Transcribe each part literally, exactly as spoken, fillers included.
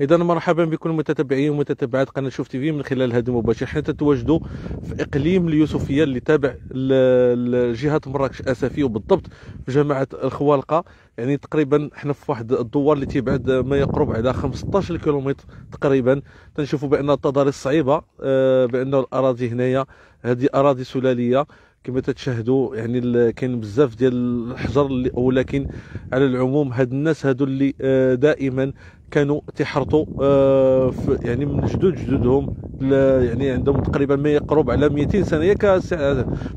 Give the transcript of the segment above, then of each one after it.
إذا مرحبا بكم متتبعين ومتتبعات قناة شوف تيفي من خلال هذا المباشر. حنا تتواجدوا في إقليم اليوسفية اللي تابع لجهة مراكش أسافي وبالضبط في جماعة الخوالقة، يعني تقريبا حنا في واحد الدوار اللي تيبعد ما يقرب على خمسطاش كيلومتر تقريبا. تنشوفوا بأن التضاريس صعيبة، بأن الأراضي هنايا هذه أراضي سلالية كما تتشاهدوا، يعني كاين بزاف ديال الحجر، ولكن على العموم هاد الناس هادو اللي دائما كانوا تيحرطوا يعني من جدود جدودهم، يعني عندهم تقريبا ما يقرب على مئتين سنه، ياك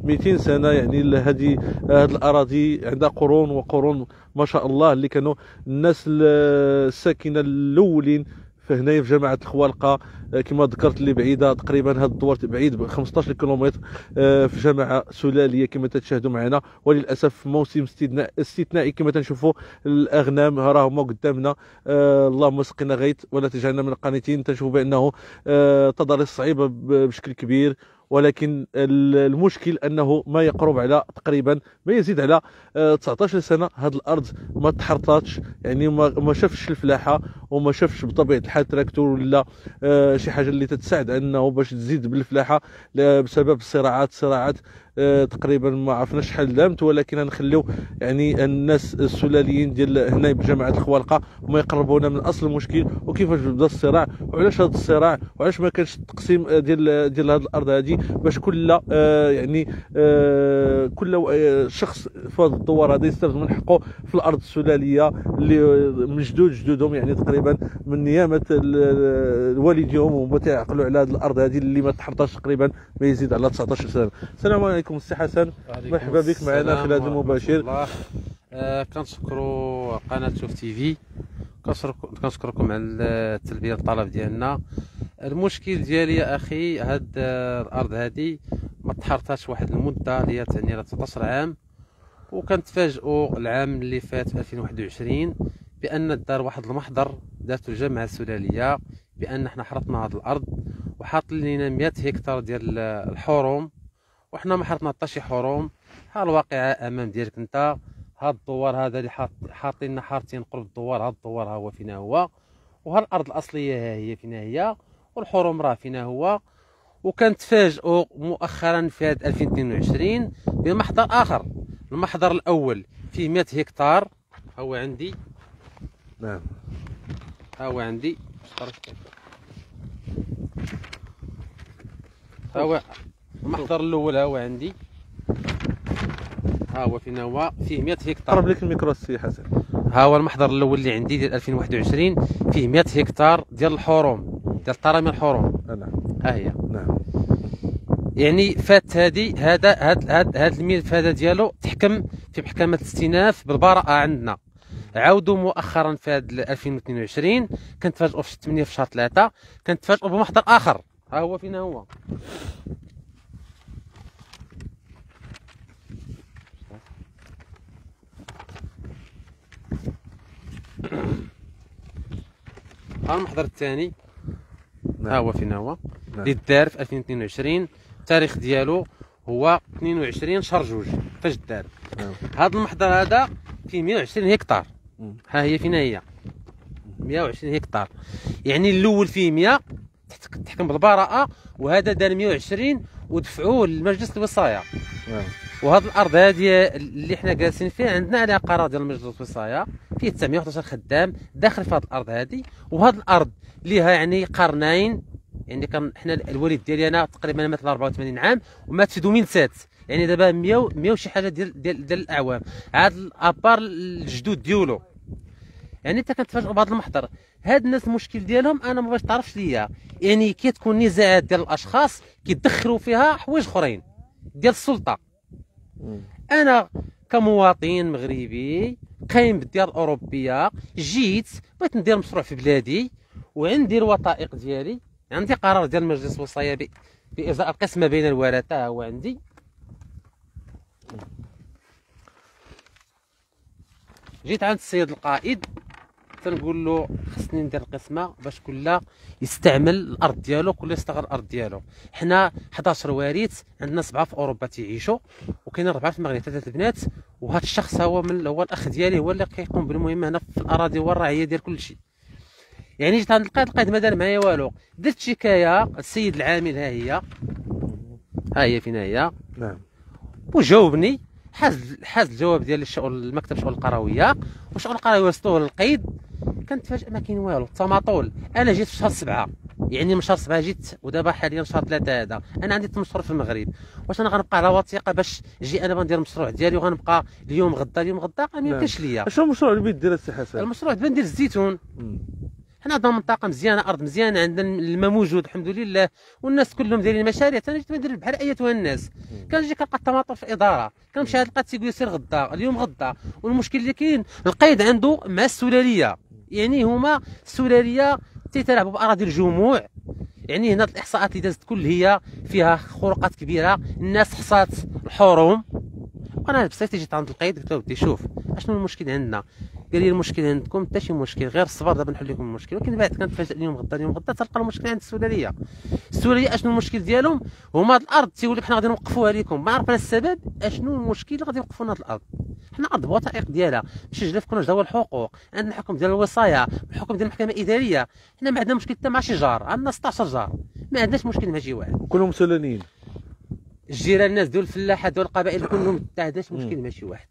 مئتين سنه، يعني هذه هاد الاراضي عندها قرون وقرون ما شاء الله، اللي كانوا الناس الساكنه الاولين هنايا في جماعة الخوالقة كما ذكرت اللي بعيدة تقريبا هذا الدوار بعيد ب خمسطاش كيلومتر في جماعة سلالية كما تشاهدوا معنا. وللأسف موسم استثنائي كما تنشوفوا، الأغنام ها هما قدامنا، اللهم سقنا غيث ولا تجعلنا من القانتين. تنشوفوا بأنه تضاريس صعيبة بشكل كبير، ولكن المشكل انه ما يقرب على تقريبا ما يزيد على تسعطاش سنه هذه الارض ما تحرطاتش، يعني ما شافش الفلاحه وما شافش بطبيعه الحال تراكتور ولا شي حاجه اللي تتساعد انه باش تزيد بالفلاحه بسبب الصراعات. الصراعات تقريبا ما عرفناش شحال دامت، ولكن غنخليو يعني الناس السلاليين ديال هنا بجماعه الخوالقه هما يقربونا من اصل المشكل وكيفاش بدا الصراع وعلاش هذا الصراع وعلاش ما كانش التقسيم ديال ديال هذه الارض هذه، باش كل آه يعني آه كل آه شخص في هذا الدوار هذا يستافد من حقه في الارض السلاليه اللي من جدود جدودهم، يعني تقريبا من نيامه والديهم هما تيعقلوا على هذه الارض هذه اللي ما تحرطاش تقريبا ما يزيد على تسعطاش سنه. السلام عليكم السي حسن، مرحبا بك معنا في هذا المباشر. آه كنشكروا قناه شوف تيفي، كنشكركم على التلبيه الطلب ديالنا. المشكل ديالي يا اخي هاد الارض هادي ما تحرطاتش واحد المده اللي هي تعني تسعطاش عام، وكنتفاجئوا العام اللي فات ألفين وواحد وعشرين بان دار واحد المحضر دارتو الجامعه السلاليه بان حنا حرطنا هاد الارض وحاط لينا مئة هكتار ديال الحروم، وحنا ما حرطنا حتى شي حروم. ها الواقعه امام ديالك انت، هاد الدوار هذا اللي حاطين لنا حارتين قرب الدوار، هاد الدوار ها هو فينا هو، وها الارض الاصليه ها هي فينا هي، والحروم راه فينا هو. وكنتفاجئوا مؤخرا في هاد ألفين واثنين وعشرين بمحضر اخر، المحضر الاول فيه مئة هكتار، ها هو عندي، نعم ها هو عندي، ها هو المحضر الاول ها هو عندي، ها هو فينا هو فيه مئة هكتار. قرب لك الميكرو السي حسن. ها هو المحضر الاول اللي عندي ديال ألفين وواحد وعشرين فيه مئة هكتار ديال الحروم، ديال طرامي الحروم. نعم. ها هي. نعم. يعني فات هادي هذا هاد هاد هاد الملف هذا ديالو تحكم في محكمة الاستئناف بالبراءة عندنا. عاودوا مؤخرا في هاد ألفين واثنين وعشرين كنتفاجئوا في ثمانية في شهر ثلاثة كنتفاجئوا بمحضر آخر، ها هو فينا هو. ها المحضر الثاني، ها هو فينا هو اللي دار في ألفين واثنين وعشرين، التاريخ ديالو هو اثنين وعشرين شهر جوج فاش دار. هذا المحضر هذا فيه مئة وعشرين هكتار، ها هي فينا هي مئة وعشرين هكتار، يعني الاول فيه مئة تحكم بالبراءة، وهذا دار مئة وعشرين ودفعوه لمجلس الوصاية. وهاد الارض هادي اللي حنا جالسين فيها عندنا عليها قرار ديال مجلس الوصايه فيه تسعمية وحداش خدام داخل في هاد الارض هادي، وهاد الارض ليها يعني قرنين يعني كان حنا الوالد ديالي انا تقريبا مات على أربعة وثمانين عام ومات في ألفين وستة، يعني دابا مية وشي حاجه ديال ديال, ديال الاعوام. عاد الابار الجدود ديالو يعني انت كتفاجئوا بهذا المحضر. هاد الناس المشكل ديالهم انا ما باش تعرفش ليا، يعني كي تكون نزاعات ديال الاشخاص كيدخلوا فيها حوايج اخرين ديال السلطه. انا كمواطن مغربي قايم بالديار الاوروبيه جيت بغيت ندير مشروع في بلادي وعندي الوثائق ديالي، عندي قرار ديال مجلس الوصايه بإزاء القسمه بين الورثه، هو عندي جيت عند السيد القائد تنقول له خصني ندير القسمه باش كل يستعمل الارض ديالو، كل يستغل الارض ديالو. حنا حداش وارث، عندنا سبعه في اوروبا تيعيشوا وكاين اربعه في المغرب، ثلاثه البنات، وهذا الشخص هو من هو الاخ ديالي، هو اللي كيقوم بالمهمه هنا في الاراضي والرعيه ديال كل شيء. يعني جيت عند القائد، القائد ما دار معايا والو، درت شكايه السيد العامل، ها هي ها هي فينا هي، نعم، وجاوبني حاز حاز الجواب ديال الشؤون المكتب شؤون القرويه، وشؤون القرويه وصلوه للقيد. كنتفاجئ ما كاين والو، التماطول. انا جيت في شهر سبعه، يعني من شهر سبعه جيت ودابا حاليا شهر ثلاثه هذا، انا عندي ثمن شهور في المغرب. واش انا غنبقى على وثيقه باش نجي انا غندير المشروع ديالي وغنبقى اليوم غدا اليوم غدا؟ ما يمكنش ليا. شنو المشروع اللي بغيت دير السي حسن؟ المشروع بغيت ندير الزيتون. حنا عندنا منطقه مزيانه، ارض مزيانه، عندنا الماء موجود الحمد لله، والناس كلهم دايرين مشاريع. انا جيت ندير بحال ايتها الناس، كنجي كنلقى الطماطم في الاداره، كنمشي عند القاد تيقول سير غدا اليوم غدا. والمشكل اللي كاين القيد عنده مع السلاليه، يعني هما السلاليه تيتلاعبوا باراضي الجموع. يعني هنا الاحصاءات اللي دازت كل هي فيها خروقات كبيره، الناس حصات الحروم. وانا بصيت جيت عند القيد قلت له ودي شوف اشنو المشكل عندنا، قال لي المشكل عندكم حتى شي مشكل، غير الصبر دابا نحل لكم المشكل. ولكن بعد كنتفاجئ اليوم غدا اليوم غدا تلقى المشكل عند السلاليه. السلاليه اشنو المشكل ديالهم؟ هما الارض تيقول لك حنا غادي نوقفوها لكم، ما عرفنا السبب اشنو المشكل اللي غادي يوقفوا لنا هاد الارض. حنا ارض بوثائق ديالها مسجله في كنوج دواء الحقوق، عندنا الحكم ديال الوصايه، الحكم ديال المحكمه الاداريه. حنا ما عندنا مشكل حتى مع شي جار، عندنا ستة عشر جار، ما عندناش مشكل مع شي واحد، كلهم سلاليين. الجيران الناس دول الفلاحه دول القبائل كلهم ما عندناش مشكل مع شي واحد،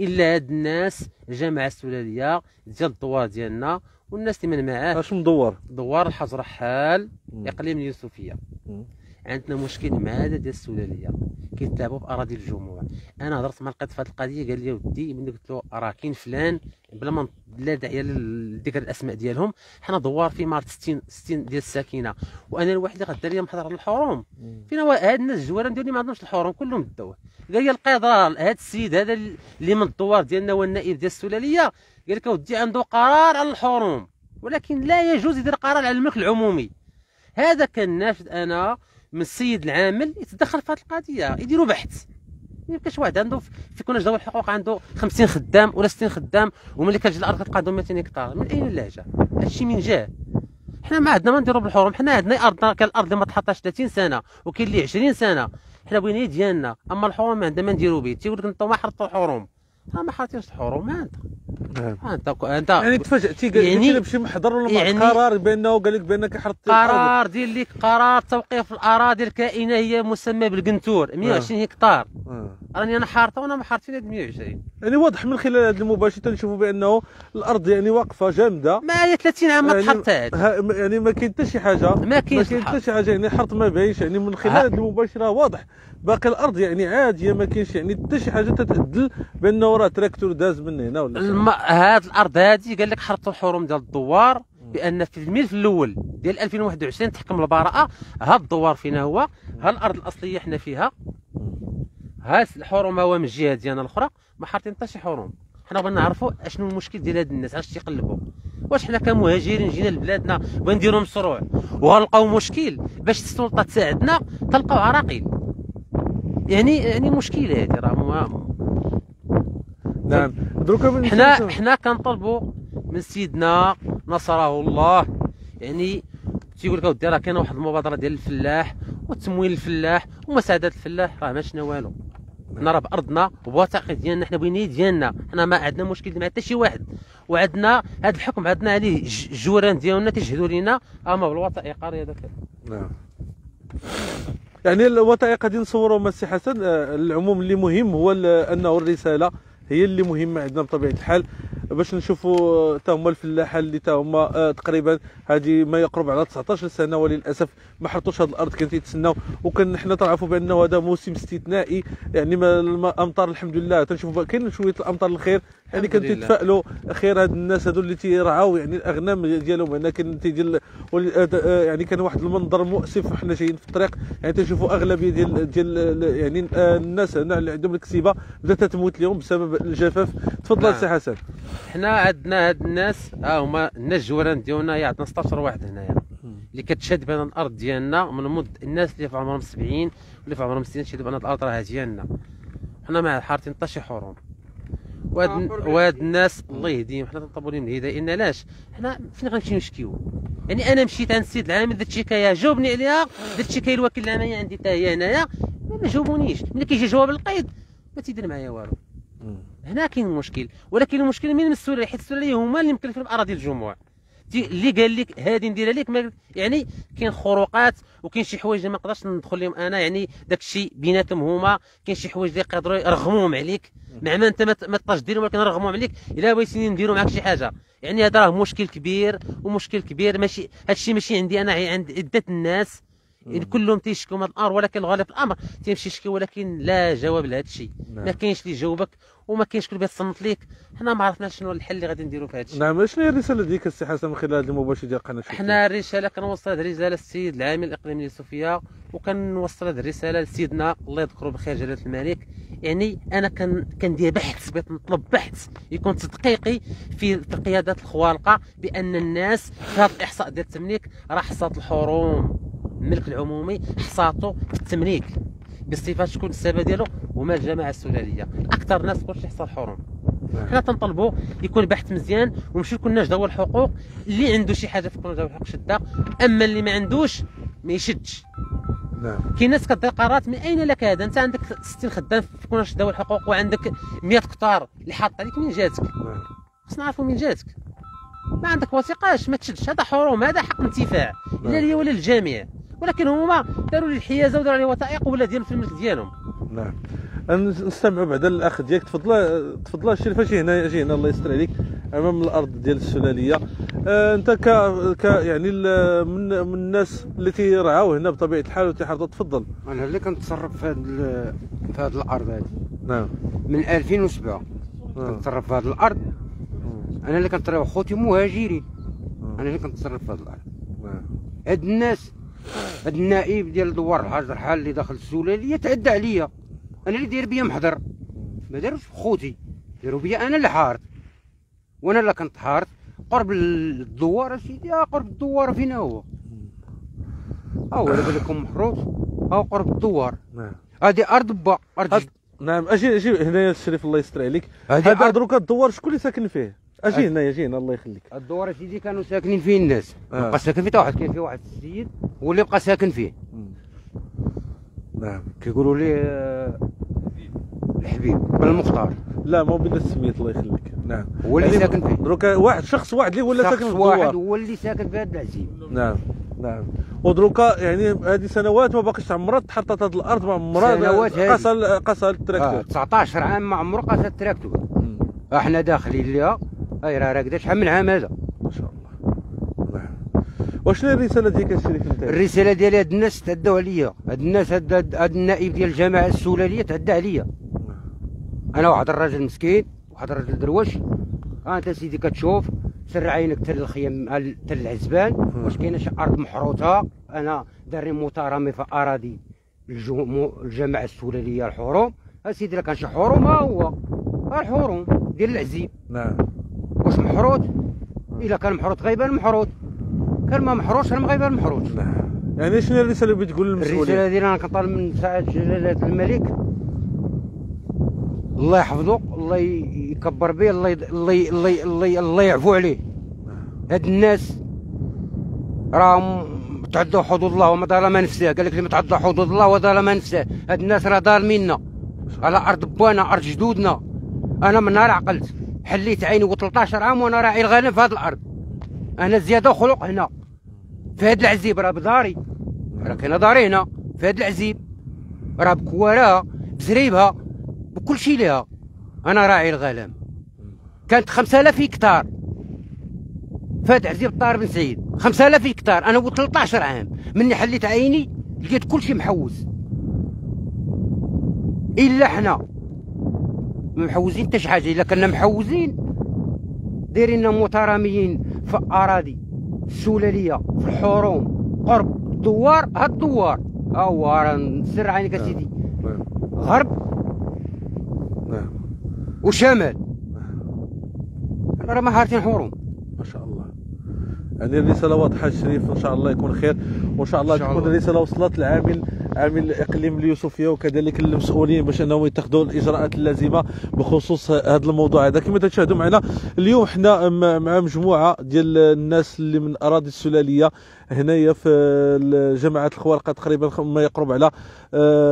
الا هاد الناس الجامعه السلاليه ديال الدوار ديالنا والناس اللي من معاه. اش مدور؟ دوار الحاج رحال، اقليم اليوسفيه. عندنا مشكل مع هذا ديال السلاليه، كيتلاعبوا باراضي الجموع. انا هضرت مع القاضي في هذه القضيه، قال لي ودي ملي قلت له راه كاين فلان، بلا ما لا داعي لذكر الاسماء ديالهم، حنا دوار في مارت ستين ستين ديال الساكنه، وانا الواحد اللي غدار لي محضر الحروم. فين هو هاد الناس الجواران ديالي ما عندهمش الحروم، كلهم داوه. قال لي القاضي راه هذا السيد هذا اللي من الدوار ديالنا هو النائب ديال السلاليه، قال لك ودي عنده قرار على الحروم، ولكن لا يجوز يدير قرار على الملك العمومي. هذا كان ناشد انا من السيد العامل يتدخل في هذه القضيه، يديروا بحث. ما يبقاش واحد عنده في كونج دواء الحقوق عنده خمسين خدام ولا ستين خدام، وملي كتجي الارض كتلقى عندهم مئتين هكتار، من اين اللهجه؟ هادشي من جاه؟ حنا ما عندنا ما نديرو بالحرم، حنا عندنا ارضنا، كاين الارض اللي ما تحطاش ثلاثين سنه وكاين اللي عشرين سنه، حنا بغينا ديالنا، اما الحرم ما عندنا ما نديرو به. تيقول لك انتم ما حرطوا الحرم، راه ما حرطيوش الحرم، ما انت انت انت يعني تفاجئتي قال لك بشي محضر ولا يعني قرار بانه قال لك بانك كيحرطي قرار ديال لك قرار توقيف الاراضي الكائنه هي مسمى بالقنتور مئة وعشرين هكتار، راني انا حارطه وانا ما حارطين هاد مئة وعشرين. يعني واضح من خلال هذا المباشر تنشوفوا بانه الارض يعني واقفه جامده، ما هي ثلاثين عام ما تحرطات، يعني, يعني ما كاين حتى شي حاجه، ما كاين حتى شي حاجه، يعني حرط ما باينش. يعني من خلال هذا المباشر واضح باقي الارض يعني عاديه، ما كاينش يعني حتى شي حاجه تتعدل بانه راه تراكتور داز من هنا ولا الم... هاد الارض هادي قال لك حرطوا الحروم ديال الدوار بان في الملف الاول ديال ألفين وواحد وعشرين تحكم البراءه. هاد الدوار فينا هو، ها الارض الاصليه حنا فيها، ها الحروم هو من الجهه ديالنا الاخرى، ما حاطين حتى شي حروم. حنا بغينا نعرفوا اشنو المشكل ديال هاد الناس، علاش تيقلبوا؟ واش حنا كمهاجرين جينا لبلادنا بغينا نديروا مشروع وغنلقاو مشكل باش السلطه تساعدنا، تلقاو عراقيل. يعني يعني مشكله هادي راه. نعم دروك حنا حنا كنطلبوا من سيدنا نصره الله، يعني تيقول لك اودي راه كاينه واحد المبادره ديال الفلاح وتمويل الفلاح ومساعدات الفلاح، راه ما شفنا والو. حنا راه بارضنا وبوثائق ديالنا، حنا بغينا ديالنا، حنا ما عندنا مشكل مع حتى شي واحد، وعندنا هذا الحكم عندنا عليه الجيران ديالنا تيشهدوا لينا اما بالوثائق راه هذاك. نعم يعني الوثائق غادي نصوروا مع السي حسن. العموم اللي مهم هو انه الرساله هي اللي مهمه عندنا بطبيعه الحال. باش نشوفوا تا هما الفلاحه اللي تا هما تقريبا هذه ما يقرب على تسعطاش سنه وللاسف ما حرطوش هذه الارض، كانت تيتسناو. وكان حنا تعرفوا بانه هذا موسم استثنائي، يعني الامطار الحمد لله تنشوفوا كاين شويه الامطار الخير، يعني كنتفائلوا خير هاد الناس هادو اللي تيرعاو يعني الاغنام ديالهم هنا كان تيدير يعني كان واحد المنظر مؤسف. حنا جايين في الطريق يعني تنشوفوا اغلبيه ديال ديال يعني الناس هنا اللي عندهم الكسيبه بدات تموت اليوم بسبب الجفاف. تفضل سي حسن. حنا عندنا هاد الناس ها هما الناس الجيران ديالنا، عندنا ستطاش واحد هنايا اللي كتشهد بان الارض ديالنا من مد الناس اللي في عمرهم سبعين واللي في عمرهم ستين شهدوا بان الارض راه ديالنا. حنا ما حارتين حتى شي حروم، وهاد الناس الله يهديهم حنا تنطلبوا لهم الهدايه. ان علاش حنا فين غنمشيو نشكيو؟ يعني انا مشيت عند السيد العامل درت شكايه جاوبني عليها، درت شكايه الوكيل العام عندي حتى هي هنايا ما جاوبونيش، ملي كيجي جواب القيد ما تيدير معايا والو. هنا كاين المشكل، ولكن المشكل من السلاله، حيت السلاله هما اللي مكلفين باراضي الجموع. اللي قال لك هذه نديرها لك يعني كاين خروقات وكاين شي حوايج اللي ما نقدرش ندخل لهم انا، يعني داك الشيء بيناتهم هما كاين شي حوايج اللي يقدروا يرغموهم عليك مع ما انت ما تقدرش ديرهم، ولكن يرغموهم عليك الا بغيتي نديروا معاك شي حاجه. يعني هذا راه مشكل كبير ومشكل كبير، ماشي هذا الشيء ماشي عندي انا، عند عده الناس كلهم تيشكوا من الامر، ولكن الغالب الامر تيمشي يشكي ولكن لا جواب لهذا الشيء، ما كاينش اللي يجاوبك وما كاينش كل بيتصنت ليك. حنا ما عرفناش شنو الحل اللي غادي نديرو في هذا الشيء. نعم، شنو هي الرساله ديالك السي حسن من خلال هذا المباشر ديال قناه شوف؟ حنا الرساله كنوصلها هذه الرساله للسيد العامل الاقليمي اليوسفيه، وكنوصل هذه الرساله لسيدنا الله يذكره بخير جلاله الملك. يعني انا كندير بحث، بغيت نطلب بحث يكون تدقيقي في قيادات الخوالقه بان الناس في هذا الاحصاء ديال التمليك راه حصات الحروم الملك العمومي حصاته في التمليك بصفه شكون السبب ديالو هما الجماعه السلاليه، اكثر ناس كلشي حصا الحروم. حنا تنطلبوا يكون بحث مزيان ونمشيو للناس ذوي الحقوق، اللي عنده شي حاجه في ذوي الحقوق شده، اما اللي ما عندوش ما يشدش. نعم، كاين ناس كدير قرارات من اين لك هذا؟ انت عندك ستين خدام في كوناش ذوي الحقوق وعندك مية قطار اللي حاط عليك، من جاتك؟ نعم، خصنا نعرفوا من جاتك. ما عندك وثيقاش ما تشدش، هذا حروم، هذا حق انتفاع لا ليا ولا للجميع، ولكن هما داروا لي الحيازه وداروا لي وثائق ولا ديال في الملك ديالهم. نعم، نستمعوا بعدا للاخ ديالك. تفضل تفضل الشريف. اجي هنا اجي هنا الله يستر عليك امام الارض ديال السلاليه. آه انت ك ك يعني من من الناس اللي تيرعاو هنا بطبيعه الحال وتيحرضوا. تفضل. انا اللي كنتصرف في هذه في هذه الارض هذه. نعم، من ألفين وسبعة كنتصرف في هذه الارض. انا اللي كنتصرف، خوتي مهاجرين، انا اللي كنتصرف في هذه الارض. هاد الناس هاد النائب ديال دوار الحاج رحال اللي داخل السلاليه تعدى عليا، انا اللي داير بيا محضر، ما داروش خوتي، داروا بيا انا اللي حارت، وانا اللي كنت حارت قرب الدوار. سيدي قرب الدوار فين هو؟ ها هو على بالكم محروس، ها هو قرب الدوار. هادي ارض با ارض. نعم، اجي اجي هنايا الشريف الله يستر عليك. هادي ارض روكا الدوار، شكون اللي ساكن فيه؟ اجي هنايا اجي هنا الله يخليك. الدوار سيدي كانوا ساكنين فيه الناس، ما بقاش ساكن فيه حتى واحد، كاين فيه واحد السيد هو اللي بقى ساكن فيه. نعم، كيقولوا ليه الحبيب بن المختار. لا ما بين السميت الله يخليك. نعم، هو اللي ساكن فيه دروكا. واحد شخص واحد اللي هو اللي ساكن في الدوار، واحد هو اللي ساكن في هذا العزيم. نعم نعم، ودروكا يعني هذه سنوات ما باقيش عمرات تحطت هذه الارض، ما عمرها قصا قصا التراكتور. آه. تسعطاش عام ما عمره قصا التراكتور. احنا داخلين ليها هاي راه كدا شحال من عام هذا ما شاء الله. نعم، وشنو الرساله ديالك الشريف انت؟ الرساله ديالي هاد الناس تعداو عليا، هاد الناس هاد النائب ديال الجماعه السلاليه تعدى عليا. انا واحد الراجل مسكين، واحد الراجل دروش. ها انت سيدي كتشوف، سر عينك تل الخيام تل العزبان، واش كاينه شي ارض محروطه؟ انا داري مطارمه في اراضي الجماعه السلاليه الحروم. ها سيدي راه كان شي حروم، ها هو ها الحروم ديال العزيم. نعم، واش محروط؟ الا كان محروط غيبان محروط، كان ما محروطش راه غيبان محروط. يعني شنو الرساله اللي بتقول للمسؤولين؟ الرساله ديالي انا كنطالب من سعاده جلاله الملك الله يحفظه، الله يكبر به، الله الله الله الله, الله يعفو عليه. هاد الناس راهم تعدوا حدود الله وما ظلم نفسه، قال لك اللي متعدى حدود الله وظلم نفسه. هاد الناس راه ظالميننا على ارض بانا، ارض جدودنا. انا من نهار عقلت حليت عيني وثلاطاش عام وانا راعي الغنم في هاد الارض، انا زياده وخلق هنا في هاد العزيب، راه بداري، راه كاينه داري هنا في هاد العزيب، راه بكوارها بزريبها بكل شيء ليها، انا راعي الغنم. كانت خمسة آلاف هكتار فات عزيب طار بن سعيد، خمسة آلاف هكتار. انا و ثلاثة عشر عام مني حليت عيني لقيت كلشي محوز الا حنا محوزين حتى شي حاجه. الا كنا محوزين دايريننا متراميين في الاراضي السلاليه في الحروم قرب الدوار. هاد الدوار ها هو راه نسر عينك اسيدي، غرب وشمال راه ما حارتين حروم ما شاء الله. يعني الرساله واضحه الشريف، ان شاء الله يكون خير، وان شاء الله تكون الرساله وصلت لعامل عامل اقليم اليوسفيه وكذلك المسؤولين باش انهم يتخذوا الاجراءات اللازمه بخصوص هذا الموضوع هذا. كما تشاهدوا معنا اليوم حنا مع مجموعه ديال الناس اللي من اراضي السلاليه هنايا في جماعه الخوالقه، تقريبا ما يقرب على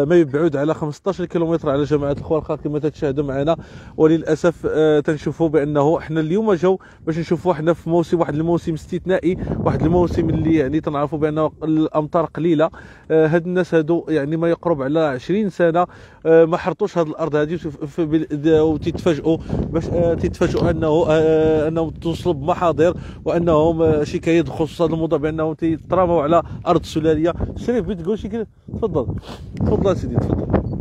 ما يبعد على خمسطاش كيلومتر على جماعه الخوالقه كما تشاهدوا معنا. وللاسف تنشوفوا بانه حنا اليوم جاو باش نشوفوا حنا في موسم، واحد الموسم استثنائي، واحد الموسم اللي يعني تنعرفوا بانه الامطار قليله. هاد الناس هادو يعني ما يقرب على عشرين سنه ما حرطوش هذه الارض هذه، وتتفاجئوا باش تتفاجئوا انه انهم توصلوا بمحاضر وانهم شكايات بخصوص هذا الموضوع بانهم تيتراموا على ارض سلاليه. شريف بغيت تقول شي كلمه؟ تفضل تفضل سيدي تفضل تفضل،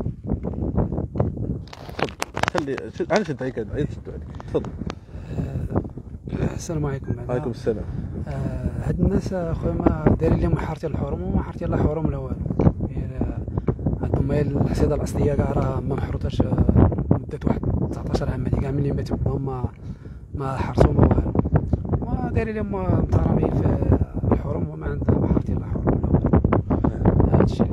خلي انا نشد عليك انا نشد عليك تفضل. السلام عليكم. وعليكم السلام. هاد الناس اخويا ما دايرين لهم حارتي الحرم وما حارتي لا حرم لا والو. هما الحصيده الاصليه كاع راه ما محروطاش مده واحد تسعطاش عام هادي، كاع ملي ماتوا هما ما حرسوا ما والو، ما دايرين لهم متراميين في الحرم وما عندها ما حارتين لا حرم لا هادشي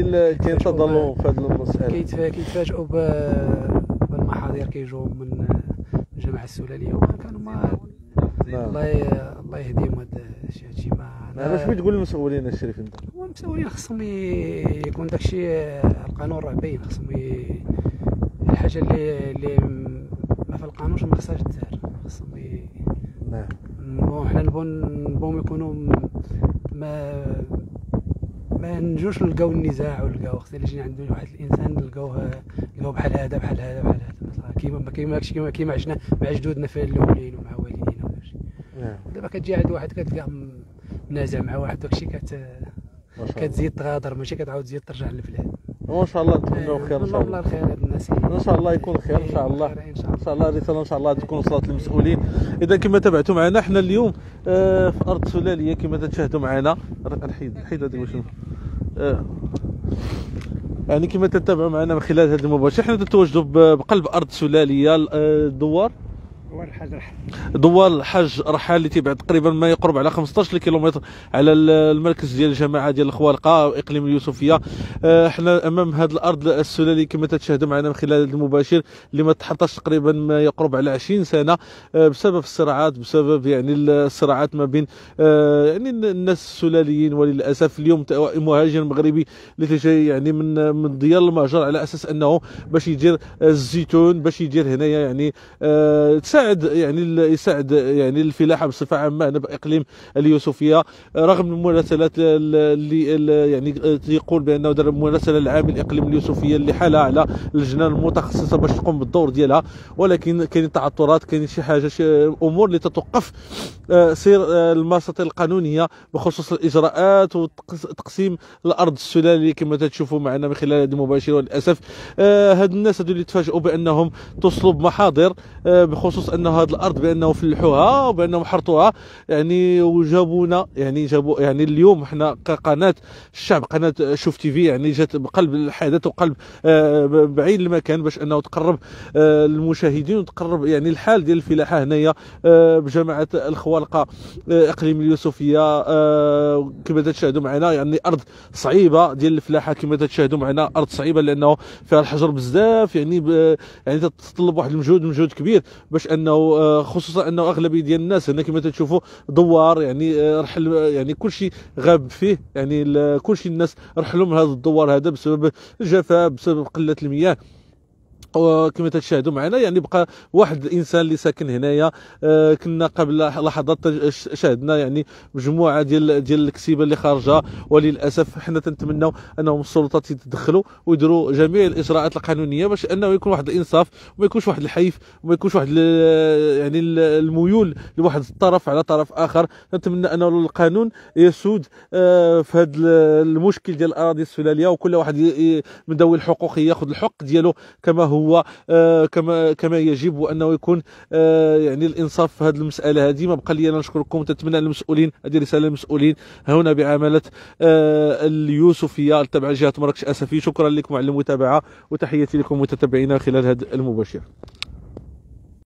اللي يعني كيتظلوا في هاد المسألة. كيتفاجئوا بالمحاضر كيجوا من الجماعه السلاليه وكانوا ما الله الله يهديهم هاد هادشي. ما واش بتقول للمسؤولين الشريف انت؟ هو المسؤولين خصهم يكون داكشي القانون راه باين، خصهم الحاجه اللي اللي ما في القانون ما خصهاش دار، خصهم نعم نبغوا حنا نبغوا نبغوا يكونوا ما ما نجوش نلقاو النزاع ونلقاو خصنا اللي يجي عند واحد الانسان نلقاوه نلقاو بحال هذا بحال هذا بحال هذا كيما كيما داكشي كيما عشنا مع جدودنا في الاولين ومع والدينا وداكشي. نعم دابا كتجي عند واحد كتلقاه نازع مع واحد داكشي كت كتزيد تغادر ماشي كتعاود تزيد ترجع للبلاد. وان شاء الله نتمنوا خير ان شاء الله. الخير هاد الناس ان شاء الله يكون خير ان شاء الله، ان شاء الله الرساله ان شاء الله تكون وصلت للمسؤولين. اذا كما تابعتوا معنا حنا اليوم آه في ارض سلاليه كما تشاهدوا معنا. نحيد نحيد هذيك واش يعني كما تتابعوا معنا من خلال هذا المباشر حنا تتواجدوا بقلب ارض سلاليه الدوار دوار الحاج رحال. دوار الحاج رحال اللي تيبعد تقريبا ما يقرب على خمسطاش كيلومتر على المركز ديال الجماعه ديال الخوالقه اقليم اليوسفيه. احنا امام هذه الارض السلاليه كما تشاهدوا معنا من خلال المباشر اللي ما تحطاش تقريبا ما يقرب على عشرين سنه بسبب الصراعات، بسبب يعني الصراعات ما بين يعني الناس السلاليين. وللاسف اليوم مهاجر مغربي اللي تيجي يعني من من ديار المهجر على اساس انه باش يدير الزيتون باش يدير هنايا يعني تساعد يعني يساعد يعني الفلاحه بصفه عامه هنا باقليم اليوسفيه. رغم المراسلات اللي يعني تيقول بانه دار مراسله لعامل الاقليم اليوسفيه اللي حالها على اللجنه المتخصصه باش تقوم بالدور ديالها، ولكن كاين تعثرات، كاين شي حاجه شي امور اللي تتوقف سير المساطيل القانونيه بخصوص الاجراءات وتقسيم الارض السلاليه كما تشوفوا معنا من خلال هذا المباشر. وللاسف هاد الناس هادو اللي تفاجئوا بانهم توصلوا بمحاضر بخصوص ان هذه الارض بانه فلحوها وبانه حرطوها يعني وجابونا يعني جابوا يعني اليوم حنا كقناه الشعب قناه شوف تيفي يعني جات بقلب الحدث وقلب بعين المكان باش انه تقرب المشاهدين وتقرب يعني الحال ديال الفلاحه هنايا بجماعه الخوالقه اقليم اليوسفيه كما تشاهدوا معنا. يعني ارض صعيبه ديال الفلاحه كما تشاهدوا معنا، ارض صعيبه لانه فيها الحجر بزاف يعني يعني تتطلب واحد المجهود مجهود كبير باش انه خصوصا انه اغلبيه ديال الناس هنا كما تشوفوا دوار يعني رحل يعني كلشي غاب فيه يعني كلشي الناس رحلوا من هذا الدوار هذا بسبب الجفاف بسبب قله المياه كما تشاهدوا معنا يعني بقى واحد الانسان اللي ساكن هنايا. آه كنا قبل لحظات شاهدنا يعني مجموعه ديال ديال الكتيبه اللي خارجه، وللاسف حنا تنتمناو انهم السلطات يتدخلوا ويديروا جميع الاجراءات القانونيه باش انه يكون واحد الانصاف وما يكونش واحد الحيف وما يكونش واحد يعني الميول لواحد الطرف على طرف اخر. نتمنى انه القانون يسود آه في هذا المشكل ديال الاراضي السلاليه، وكل واحد من ذوي الحقوق ياخذ الحق ديالو كما هو آه كما كما يجب، وانه يكون آه يعني الانصاف في هذه المساله هذه. ما بقى لي انا نشكركم، تتمنى المسؤولين، هذه رساله للمسؤولين هنا بعمله آه اليوسفيه تبع جهه مراكش اسافي. شكرا لكم على المتابعه، وتحياتي لكم متتابعينا خلال هذا المباشر.